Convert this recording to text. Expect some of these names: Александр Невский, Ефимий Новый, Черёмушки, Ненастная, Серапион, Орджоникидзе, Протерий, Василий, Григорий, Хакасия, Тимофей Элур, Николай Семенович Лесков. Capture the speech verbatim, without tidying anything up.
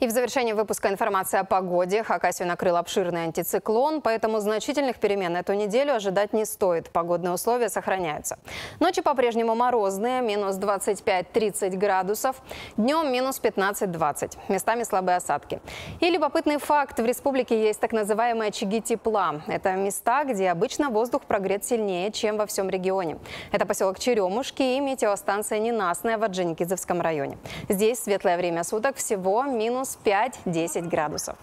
И в завершении выпуска информация о погоде. Хакасию накрыл обширный антициклон, поэтому значительных перемен эту неделю ожидать не стоит. Погодные условия сохраняются. Ночи по-прежнему морозные, минус двадцать пять — тридцать градусов. Днем минус пятнадцать — двадцать. Местами слабые осадки. И любопытный факт. В республике есть так называемые очаги тепла. Это места, где обычно воздух прогрет сильнее, чем во всем регионе. Это поселок Черёмушки и метеостанция Ненастная в Орджоникидзевском районе. Здесь светлое время суток всего минус пять — десять градусов.